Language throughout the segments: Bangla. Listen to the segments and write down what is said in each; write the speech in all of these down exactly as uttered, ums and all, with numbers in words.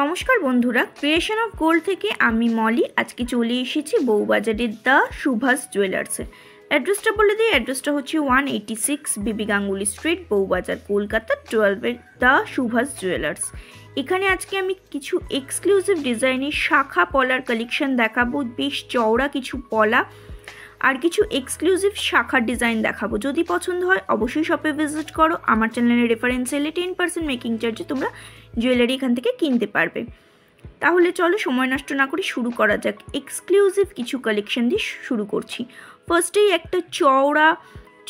নমস্কার বন্ধুরা, ক্রিয়েশন অফ গোল্ড থেকে আমি মলি আজকে চলে এসেছি বউবাজারের দ্য সুভাষ জুয়েলার্সে। অ্যাড্রেসটা বলে দিই, অ্যাড্রেসটা হচ্ছে ওয়ান এইটি সিক্স বিবি গাঙ্গুলি স্ট্রিট, বউবাজার, কলকাতা টুয়েলভের দ্য সুভাষ জুয়েলার্স। এখানে আজকে আমি কিছু এক্সক্লুসিভ ডিজাইনের শাখা পলার কালেকশন দেখাবো, বেশ চওড়া কিছু পলা আর কিছু এক্সক্লুসিভ শাখার ডিজাইন দেখাবো। যদি পছন্দ হয় অবশ্যই শপে ভিজিট করো। আমার চ্যানেলের রেফারেন্স এলে টেন পার্সেন্ট মেকিং চার্জে তোমরা জুয়েলারি এখান থেকে কিনতে পারবে। তাহলে চলো সময় নষ্ট না করে শুরু করা যাক। এক্সক্লুসিভ কিছু কালেকশন দিয়ে শুরু করছি। ফার্স্টেই একটা চওড়া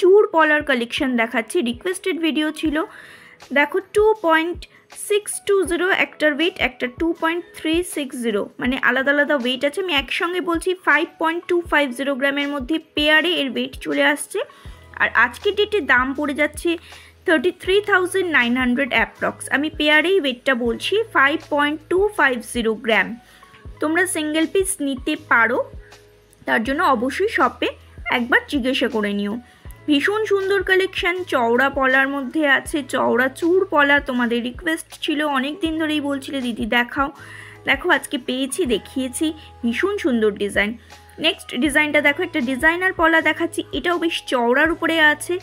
চুর পলার কালেকশন দেখাচ্ছি, রিকোয়েস্টেড ভিডিও ছিল। দেখো two point six two zero একটার ওয়েট, একটা two point three six zero মানে আলাদা আলাদা ওয়েট আছে। আমি একসঙ্গে বলছি five point two five zero গ্রামের মধ্যে পেয়ারে এর ওয়েট চলে আসছে। আর আজকের ডেটে দাম পড়ে যাচ্ছে thirty three thousand nine hundred approx. আমি পেয়ারেই ওয়েটটা বলছি five point two five zero gram. তোমরা সিঙ্গেল পিস নিতে পারো, তার জন্য অবশ্যই শপে একবার জিজ্ঞাসা করে নিও। ভীষণ সুন্দর কালেকশান, চওড়া পলার মধ্যে আছে, চওড়া চুর পলা। তোমাদের রিকোয়েস্ট ছিল, অনেক দিন ধরেই বলছিলে দিদি দেখাও, দেখো আজকে পেয়েছি, দেখিয়েছি, ভীষণ সুন্দর ডিজাইন। নেক্সট ডিজাইনটা দেখো, একটা ডিজাইনার পলা দেখাচ্ছি, এটাও বেশ চওড়ার উপরে আছে।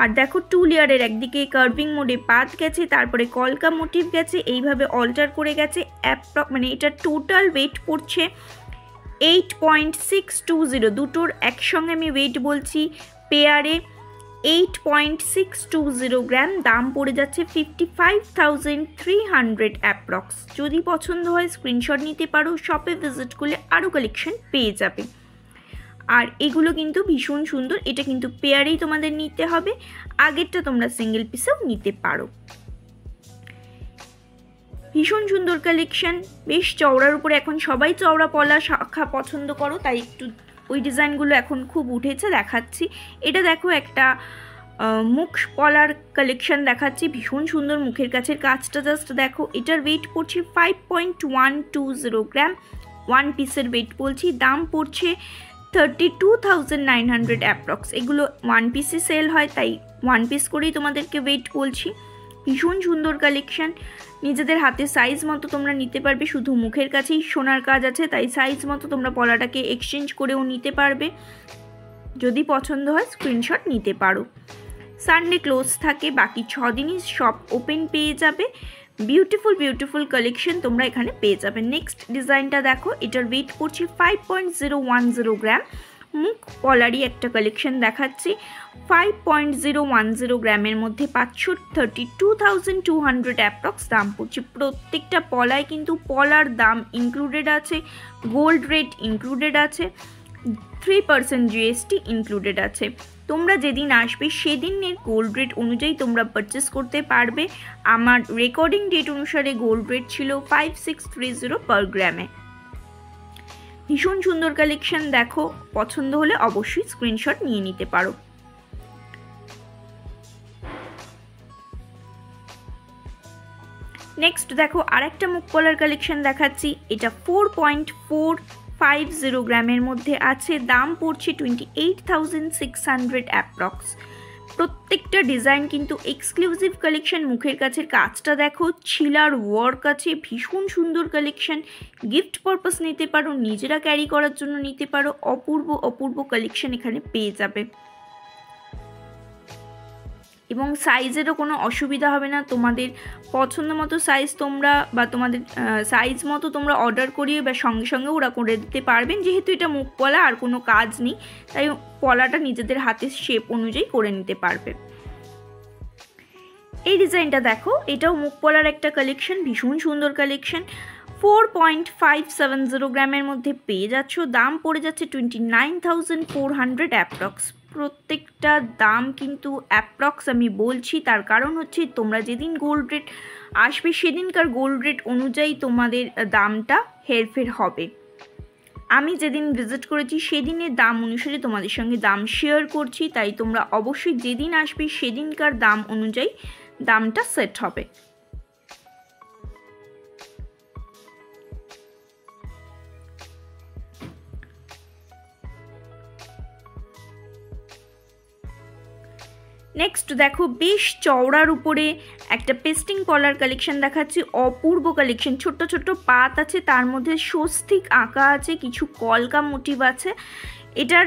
আর দেখো টু লেয়ারের, একদিকে কার্ভিং মোডে পাত গেছে, তারপরে কলকা মোটিভ গেছে, এইভাবে অল্টার করে গেছে। অ্যাপ্রক্স মানে এটা টোটাল ওয়েট পড়ছে eight point six two zero, দুটোর একসঙ্গে আমি ওয়েট বলছি পেয়ারে eight point six two zero gram. দাম পড়ে যাচ্ছে fifty five thousand three hundred approx. যদি পছন্দ হয় স্ক্রিনশট নিতে পারো, শপে ভিজিট করলে আরও কালেকশন পেয়ে যাবে। আর এগুলো কিন্তু ভীষণ সুন্দর, এটা কিন্তু পেয়ারেই তোমাদের নিতে হবে, আগেরটা তোমরা সিঙ্গেল পিসেও নিতে পারো। ভীষণ সুন্দর কালেকশান, বেশ চওড়ার উপরে। এখন সবাই চওড়া পলা শাখা পছন্দ করো, তাই একটু ওই ডিজাইনগুলো এখন খুব উঠেছে, দেখাচ্ছি। এটা দেখো একটা মুখ পলার কালেকশান দেখাচ্ছি, ভীষণ সুন্দর। মুখের কাছের কাজটা জাস্ট দেখো, এটার ওয়েট পড়ছে five point one two zero gram, one পিসের ওয়েট বলছি। দাম পড়ছে thirty two thousand nine hundred approx. এগুলো ওয়ান পিসই সেল হয়, তাই ওয়ান পিস করেই তোমাদেরকে ওয়েট বলছি। ভীষণ সুন্দর কালেকশান, নিজেদের হাতে সাইজ মতো তোমরা নিতে পারবে। শুধু মুখের কাছেই সোনার কাজ আছে, তাই সাইজ মতো তোমরা পলাটাকে এক্সচেঞ্জ করেও নিতে পারবে। যদি পছন্দ হয় স্ক্রিনশট নিতে পারো। সানডে ক্লোজ থাকে, বাকি ছ দিনই শপ ওপেন পেয়ে যাবে। বিউটিফুল বিউটিফুল কালেকশান তোমরা এখানে পেয়ে যাবে। নেক্সট ডিজাইনটা দেখো, এটার ওয়েট পড়ছে five point zero one zero gram. মুখ পলারই একটা কালেকশান দেখাচ্ছি, five point zero one zero গ্রামের মধ্যে পাঁচশো thirty two thousand two hundred approx দাম পড়ছে। প্রত্যেকটা পলায় কিন্তু পলার দাম ইনক্লুডেড আছে, গোল্ড রেট ইনক্লুডেড আছে, থ্রি পার্সেন্ট জিএসটি ইনক্লুডেড আছে। তোমরা যেদিন আসবে সেদিনের গোল্ড রেট অনুযায়ী তোমরা পারচেস করতে পারবে। আমার রেকর্ডিং ডেট অনুসারে গোল্ড রেট ছিল five six three zero per গ্রামে। ভীষণ সুন্দর কালেকশান, দেখো পছন্দ হলে অবশ্যই স্ক্রিনশট নিয়ে নিতে পারো। নেক্সট দেখো আরেকটা মুখ পলার কালেকশান দেখাচ্ছি, এটা four point four five zero গ্রামের মধ্যে আছে। দাম পড়ছে twenty eight thousand six hundred approx. প্রত্যেকটা ডিজাইন কিন্তু এক্সক্লুসিভ কালেকশান। মুখের কাছের কাজটা দেখো, ছিলার ওয়ার্ক আছে, ভীষণ সুন্দর কালেকশান। গিফট পারপাস নিতে পারো, নিজেরা ক্যারি করার জন্য নিতে পারো। অপূর্ব অপূর্ব কালেকশান এখানে পেয়ে যাবে এবং সাইজেরও কোনো অসুবিধা হবে না। তোমাদের পছন্দ মতো সাইজ তোমরা বা তোমাদের সাইজ মতো তোমরা অর্ডার করিয়ে বা সঙ্গে সঙ্গে ওরা করে দিতে পারবেন। যেহেতু এটা মুখ পলা আর কোনো কাজ নেই, তাই পলাটা নিজেদের হাতের শেপ অনুযায়ী করে নিতে পারবে। এই ডিজাইনটা দেখো, এটাও মুখ পলার একটা কালেকশান, ভীষণ সুন্দর collection. Four point five seven zero গ্রামের মধ্যে পেয়ে যাচ্ছ। দাম পড়ে যাচ্ছে twenty nine thousand four hundred approx. প্রত্যেকটা দাম কিন্তু অ্যাপ্রক্স আমি বলছি, তার কারণ হচ্ছে তোমরা যেদিন গোল্ড রেট আসবে সেদিনকার গোল্ড রেট অনুযায়ী তোমাদের দামটা হেরফের হবে। আমি যেদিন ভিজিট করেছি সেদিনের দাম অনুসারে তোমাদের সঙ্গে দাম শেয়ার করছি, তাই তোমরা অবশ্যই যেদিন আসবে সেদিনকার দাম অনুযায়ী দামটা সেট হবে। নেক্সট দেখো বেশ চওড়ার উপরে একটা পেস্টিং কলার কালেকশন দেখাচ্ছি, অপূর্ব কালেকশন। ছোট্ট ছোট্ট পাত আছে, তার মধ্যে স্বস্তিক আঁকা আছে, কিছু কলকা মোটিভ আছে। এটার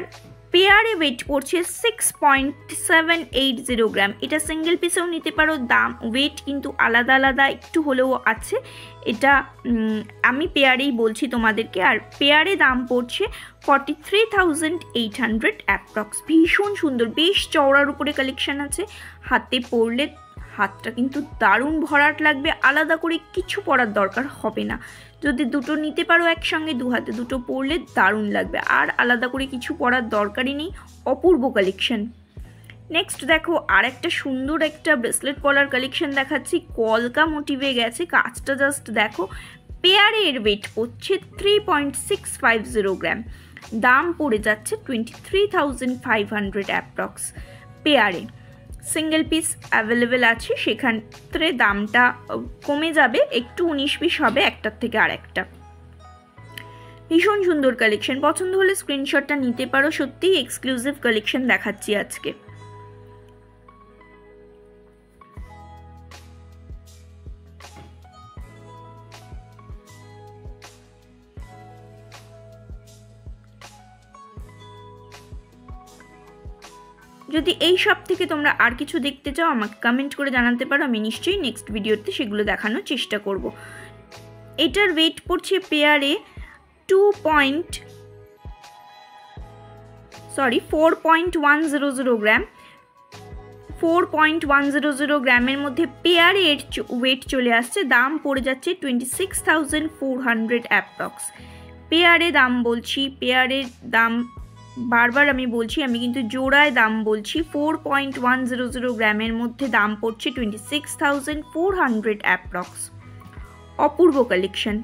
পেয়ারে ওয়েট পড়ছে six point seven eight zero gram. এটা সিঙ্গেল পিসেও নিতে পারো, দাম ওয়েট কিন্তু আলাদা আলাদা একটু হলেও আছে। এটা আমি পেয়ারেই বলছি তোমাদেরকে। আর পেয়ারে দাম পড়ছে forty three thousand eight hundred approx. ভীষণ সুন্দর, বেশ চওড়ার উপরে কালেকশান আছে। হাতে পরলে হাতটা কিন্তু দারুণ ভরাট লাগবে, আলাদা করে কিছু পরার দরকার হবে না। যদি দুটো নিতে পারো একসঙ্গে, দু হাতে দুটো পরলে দারুণ লাগবে, আর আলাদা করে কিছু পরার দরকারই নেই। অপূর্ব কালেকশন। নেক্সট দেখো আর একটা সুন্দর একটা ব্রেসলেট কলার কালেকশন দেখাচ্ছি, কলকা মোটিভে গেছে। কাজটা জাস্ট দেখো। পেয়ারে এর ওয়েট পড়ছে three point six five zero gram, দাম পড়ে যাচ্ছে twenty three thousand five hundred approx. পেয়ারে সিঙ্গেল পিস অ্যাভেলেবেল আছে, সেখানে দামটা কমে যাবে একটু, উনিশ পিস হবে একটার থেকে আর একটা। ভীষণ সুন্দর কালেকশন, পছন্দ হলে স্ক্রিনশটটা নিতে পারো। সত্যি এক্সক্লুসিভ কালেকশন দেখাচ্ছি আজকে। যদি এই সব থেকে তোমরা আর কিছু দেখতে চাও আমাকে কমেন্ট করে জানাতে পারো, আমি নিশ্চয়ই নেক্সট ভিডিওতে সেগুলো দেখানোর চেষ্টা করব। এটার ওয়েট পড়ছে পেয়ারে two point sorry four point one zero zero gram four point one zero zero গ্রামের মধ্যে পেয়ারে এর ওয়েট চলে আসছে। দাম পড়ে যাচ্ছে twenty six thousand four hundred approx. পেয়ারে দাম বলছি, পেয়ারের দাম বারবার আমি বলছি, আমি কিন্তু জোড়ায় দাম বলছি। Four point one zero zero গ্রামের মধ্যে দাম পড়ছে twenty six thousand four hundred approx. অপূর্ব কালেকশন,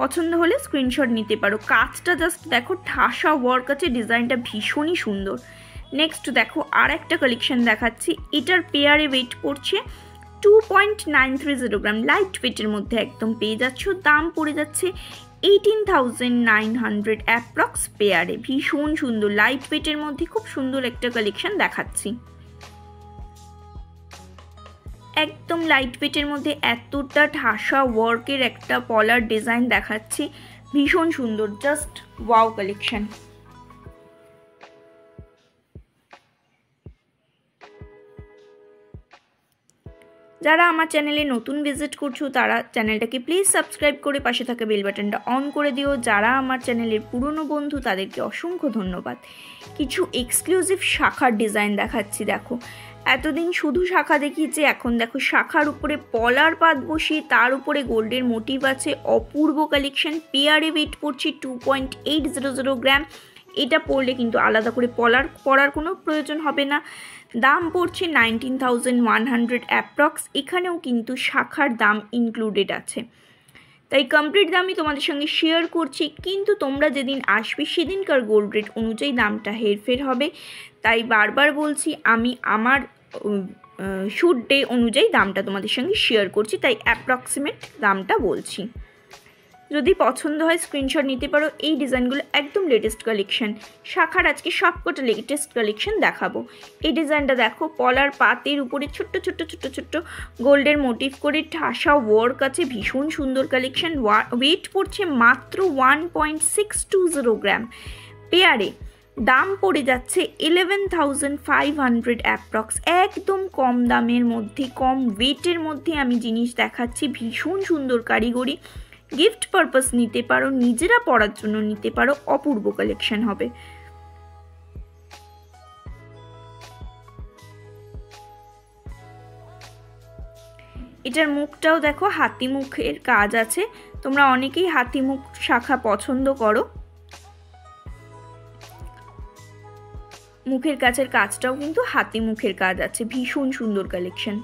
পছন্দ হলে স্ক্রিনশট নিতে পারো। কাজটা জাস্ট দেখো, ঠাসা ওয়ার্ক আছে, ডিজাইনটা ভীষণই সুন্দর। নেক্সট দেখো আর একটা কালেকশন দেখাচ্ছি, এটার পেয়ারে ওয়েট পড়ছে two point nine three zero gram, light ওয়েটের মধ্যে একদম পেয়ে যাচ্ছ। দাম পড়ে যাচ্ছে eighteen thousand nine hundred approx পেয়ারে। ভীষণ সুন্দর, লাইট ওয়েটের মধ্যে খুব সুন্দর একটা কালেকশন দেখাচ্ছি। একদম লাইট ওয়েটের মধ্যে এতটা ঠাসা ওয়ার্কের একটা পলার ডিজাইন দেখাচ্ছি, ভীষণ সুন্দর, জাস্ট ওয়াও কালেকশন। যারা আমার চ্যানেলে নতুন ভিজিট করছো তারা চ্যানেলটাকে প্লিজ সাবস্ক্রাইব করে পাশে থাকা বেল বাটনটা অন করে দিও। যারা আমার চ্যানেলের পুরনো বন্ধু তাদেরকে অসংখ্য ধন্যবাদ। কিছু এক্সক্লুসিভ শাখার ডিজাইন দেখাচ্ছি। দেখো এতদিন শুধু শাখা দেখিয়েছি, এখন দেখো শাখার উপরে পলার পাত বসিয়ে তার উপরে গোল্ডের মোটিভ আছে। অপূর্ব কালেকশন। পেয়ারে ওয়েট পড়ছে two point eight zero zero gram. এটা পরলে কিন্তু আলাদা করে পলার পরার কোনো প্রয়োজন হবে না। দাম পড়ছে nineteen thousand one hundred approx. এখানেও কিন্তু শাখার দাম ইনক্লুডেড আছে, তাই কমপ্লিট দামই তোমাদের সঙ্গে শেয়ার করছি। কিন্তু তোমরা যেদিন আসবে সেদিনকার গোল্ড রেট অনুযায়ী দামটা হেরফের হবে, তাই বারবার বলছি আমি আমার শুট ডে অনুযায়ী দামটা তোমাদের সঙ্গে শেয়ার করছি, তাই অ্যাপ্রক্সিমেট দামটা বলছি। যদি পছন্দ হয় স্ক্রিনশট নিতে পারো। এই ডিজাইনগুলো একদম লেটেস্ট কালেকশন, শাখার আজকে সবকটা লেটেস্ট কালেকশন দেখাবো। এই ডিজাইনটা দেখো, পলার পাতের উপরে ছোট্ট ছোট্ট ছোট্ট ছোট্ট গোল্ডের মোটিভ করে ঠাসা ওয়ার্ক আছে, ভীষণ সুন্দর কালেকশন। ওয়েট পড়ছে মাত্র one point six two zero gram পেয়ারে। দাম পড়ে যাচ্ছে eleven thousand five hundred approx. একদম কম দামের মধ্যে, কম ওয়েটের মধ্যে আমি জিনিস দেখাচ্ছি, ভীষণ সুন্দর কারিগরি। গিফট পারপাস নিতে পারো, নিজেরা পড়ার জন্য নিতে পারো। অপূর্ব কালেকশন হবে। এটার মুখটাও দেখো হাতি মুখের কাজ আছে, তোমরা অনেকেই হাতি মুখ শাখা পছন্দ করো। মুখের কাছের কাজটাও কিন্তু হাতি মুখের কাজ আছে, ভীষণ সুন্দর কালেকশন।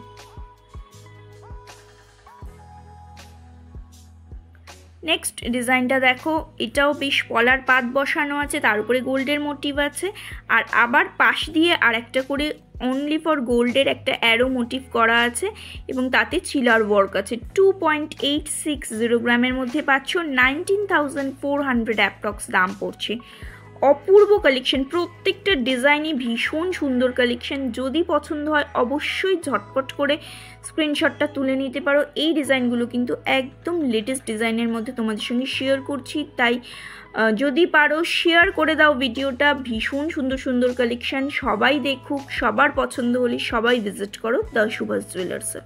নেক্সট ডিজাইনটা দেখো, এটাও বেশ পলার পাত বসানো আছে, তার উপরে গোল্ডের মোটিভ আছে, আর আবার পাশ দিয়ে আর একটা করে অনলি ফর গোল্ডের একটা অ্যারো মোটিভ করা আছে, এবং তাতে চিলার ওয়ার্ক আছে। Two point eight six zero গ্রামের মধ্যে পাচ্ছ, nineteen thousand four hundred approx দাম পড়ছে। অপূর্ব কালেকশন, প্রত্যেকটা ডিজাইনই ভীষণ সুন্দর কালেকশন। যদি পছন্দ হয় অবশ্যই ঝটপট করে স্ক্রিনশটটা তুলে নিতে পারো। এই ডিজাইনগুলো কিন্তু একদম লেটেস্ট ডিজাইনের মধ্যে তোমাদের সঙ্গে শেয়ার করছি, তাই যদি পারো শেয়ার করে দাও ভিডিওটা। ভীষণ সুন্দর সুন্দর কালেকশন, সবাই দেখুক, সবার পছন্দ হলে সবাই ভিজিট করো দ্য সুভাষ জুয়েলার্সে।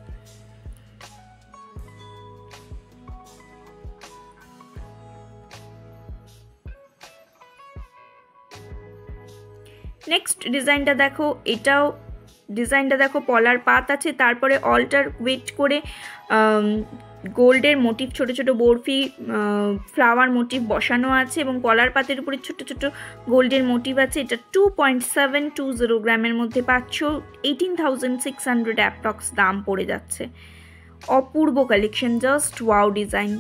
নেক্সট ডিজাইনটা দেখো, এটাও ডিজাইনটা দেখো পলার পাত আছে, তারপরে অল্টার ওয়েট করে গোল্ডের মোটিভ, ছোট ছোট বরফি ফ্লাওয়ার মোটিভ বসানো আছে এবং পলার পাতের উপরে ছোট ছোট গোল্ডের মোটিভ আছে। এটা two point seven two zero গ্রামের মধ্যে পাচ্ছ, eighteen thousand six hundred approx দাম পড়ে যাচ্ছে। অপূর্ব কালেকশন, জাস্ট ওয়াও ডিজাইন,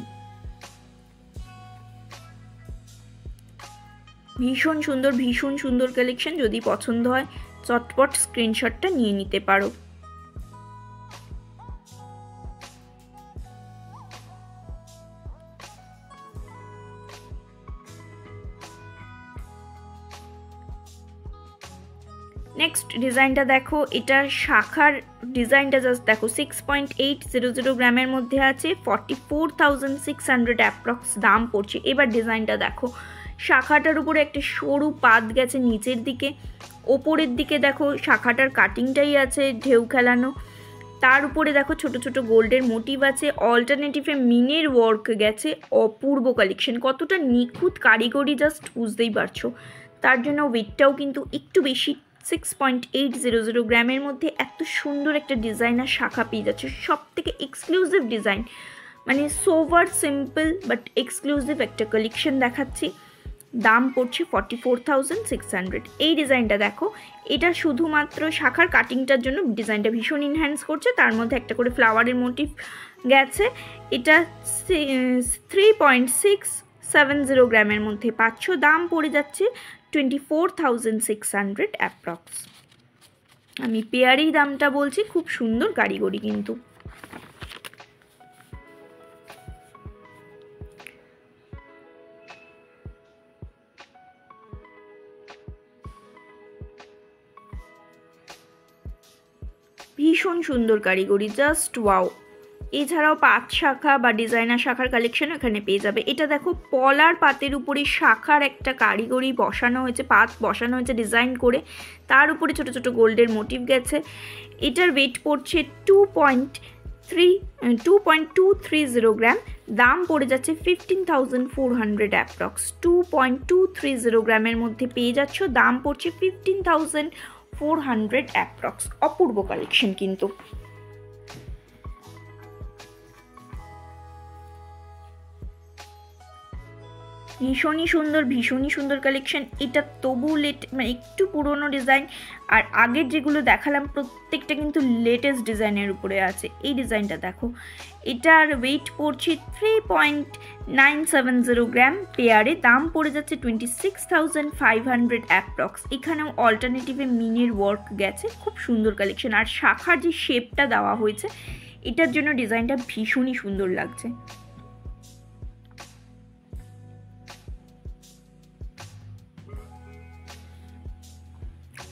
ভীষণ সুন্দর ভীষণ সুন্দর কালেকশন। যদি পছন্দ হয় চটপট স্ক্রিনশটটা নিয়ে নিতে পারো। নেক্সট ডিজাইনটা দেখো, এটার শাখার ডিজাইনটা জাস্ট দেখো, six point eight zero zero গ্রামের মধ্যে আছে, forty four thousand six hundred approx দাম পড়ছে। এবার ডিজাইনটা দেখো, শাখাটার উপরে একটা সরু পাত গেছে নিচের দিকে, ওপরের দিকে দেখো শাখাটার কাটিংটাই আছে ঢেউ খেলানো, তার উপরে দেখো ছোট ছোট গোল্ডের মোটিভ আছে, অল্টারনেটিভে মিনের ওয়ার্ক গেছে। অপূর্ব কালেকশন, কতটা নিখুঁত কারিগরি জাস্ট বুঝতেই পারছো। তার জন্য ওয়েটটাও কিন্তু একটু বেশি, six point eight zero zero গ্রামের মধ্যে এত সুন্দর একটা ডিজাইন আর শাখা পেয়ে যাচ্ছে। সব থেকে এক্সক্লুসিভ ডিজাইন, মানে সোভার সিম্পল বাট এক্সক্লুসিভ একটা কালেকশন দেখাচ্ছি। দাম পড়ছে forty four thousand six hundred. এই ডিজাইনটা দেখো, এটা শুধুমাত্র শাখার কাটিংটার জন্য ডিজাইনটা ভীষণ ইনহ্যান্স করছে, তার মধ্যে একটা করে ফ্লাওয়ারের মোটিভ গেছে। এটা three point six seven zero গ্রামের মধ্যে পাচ্ছ, দাম পড়ে যাচ্ছে twenty four thousand six hundred approx. আমি পেয়ারেই দামটা বলছি, খুব সুন্দর কারিগরি কিন্তু। ভীষণ সুন্দর কারিগরি, জাস্ট ওয়াও। এছাড়াও পাত শাখা বা ডিজাইনার শাখার কালেকশন এখানে পেয়ে যাবে। এটা দেখো পলার পাতের উপরে শাখার একটা কারিগরি বসানো হয়েছে, পাত বসানো হয়েছে ডিজাইন করে, তার উপরে ছোট ছোট গোল্ডের মোটিভ গেছে। এটার ওয়েট পড়ছে two point three two point two three zero gram, দাম পড়ে যাচ্ছে fifteen thousand four hundred approx. Two point two three zero গ্রামের মধ্যে পেয়ে যাচ্ছ, দাম পড়ছে fifteen thousand four hundred approx. অপূর্ব কালেকশন কিন্তু। ভীষণই সুন্দর ভীষণই সুন্দর কালেকশন। এটা তবু লেট, মানে একটু পুরনো ডিজাইন, আর আগের যেগুলো দেখালাম প্রত্যেকটা কিন্তু লেটেস্ট ডিজাইনের উপরে আছে। এই ডিজাইনটা দেখো, এটার ওয়েট পড়ছে three point nine seven zero gram পেয়ারে, দাম পড়ে যাচ্ছে twenty six thousand five hundred approx. এখানেও অল্টারনেটিভে মিনের ওয়ার্ক গেছে, খুব সুন্দর কালেকশন। আর শাখার যে শেপটা দেওয়া হয়েছে এটার জন্য ডিজাইনটা ভীষণই সুন্দর লাগছে।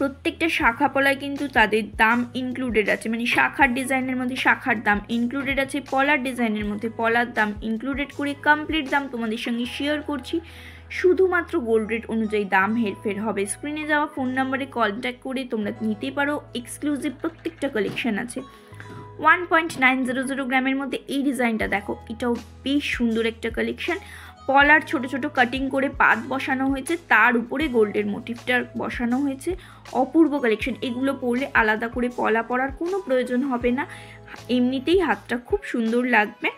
প্রত্যেকটা শাখা পলায় কিন্তু তাদের দাম ইনক্লুডেড আছে, মানে শাখার ডিজাইনের মধ্যে শাখার দাম ইনক্লুডেড আছে, পলার ডিজাইনের মধ্যে পলার দাম ইনক্লুডেড করে কমপ্লিট দাম তোমাদের সঙ্গে শেয়ার করছি। শুধুমাত্র গোল্ড রেট অনুযায়ী দাম হেরফের হবে। স্ক্রিনে যাওয়া ফোন নাম্বারে কন্ট্যাক্ট করে তোমরা নিতে পারো। এক্সক্লুসিভ প্রত্যেকটা কালেকশন আছে। One point nine zero zero গ্রামের মধ্যে এই ডিজাইনটা দেখো, এটাও বেশ সুন্দর একটা কালেকশন। পলার ছোট ছোট কাটিং করে পাত বসানো হয়েছে, তার উপরে গোল্ডের মোটিভটা বসানো হয়েছে। অপূর্ব কালেকশন, এগুলো পরলে আলাদা করে পলা পরার কোনো প্রয়োজন হবে না, এমনিতেই হাতটা খুব সুন্দর লাগবে।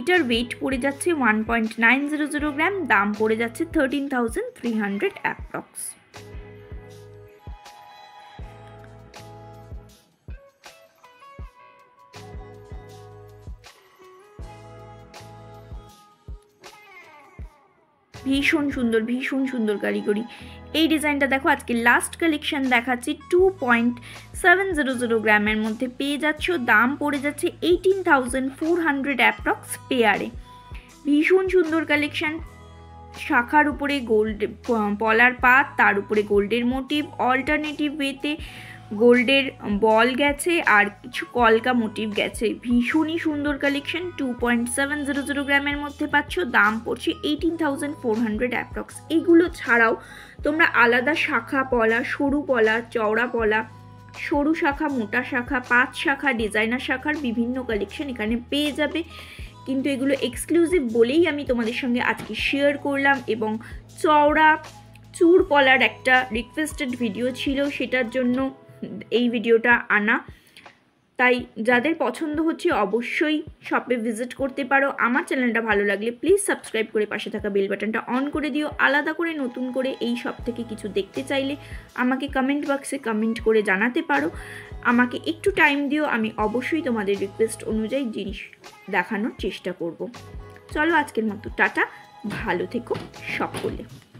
এটার ওয়েট পড়ে যাচ্ছে one point nine zero zero gram, দাম পড়ে যাচ্ছে thirteen thousand three hundred approx. ভীষণ সুন্দর ভীষণ সুন্দর কারিগরি। এই ডিজাইনটা দেখো, আজকে লাস্ট কালেকশন দেখাচ্ছি। Two point seven zero zero গ্রামের মধ্যে পেয়ে যাচ্ছ, দাম পড়ে যাচ্ছে eighteen thousand four hundred approx পেয়ারে। ভীষণ সুন্দর কালেকশন, শাখার উপরে গোল্ড পলার পাত, তার উপরে গোল্ডের মোটিভ, অল্টারনেটিভ ওয়েতে গোল্ডের বল গেছে আর কিছু কলকা মোটিভ গেছে। ভীষণই সুন্দর collection. Two point seven zero zero গ্রামের মধ্যে পাচ্ছ, দাম পড়ছে eighteen thousand four hundred approx. এইগুলো ছাড়াও তোমরা আলাদা শাখা পলা, সরু পলা, চওড়া পলা, সরু শাখা, মোটা শাখা, পাঁচ শাখা, ডিজাইনার শাখার বিভিন্ন কালেকশন এখানে পেয়ে যাবে, কিন্তু এগুলো এক্সক্লুসিভ বলেই আমি তোমাদের সঙ্গে আজকে শেয়ার করলাম। এবং চওড়া চুর পলার একটা রিকোয়েস্টেড ভিডিও ছিল, সেটার জন্য এই ভিডিওটা আনা। তাই যাদের পছন্দ হচ্ছে অবশ্যই শপে ভিজিট করতে পারো। আমার চ্যানেলটা ভালো লাগলে প্লিজ সাবস্ক্রাইব করে পাশে থাকা বেল বাটনটা অন করে দিও। আলাদা করে নতুন করে এই শপ থেকে কিছু দেখতে চাইলে আমাকে কমেন্ট বক্সে কমেন্ট করে জানাতে পারো। আমাকে একটু টাইম দিও, আমি অবশ্যই তোমাদের রিকোয়েস্ট অনুযায়ী জিনিস দেখানোর চেষ্টা করব। চলো আজকের মতো টাটা, ভালো থেকো সকলে।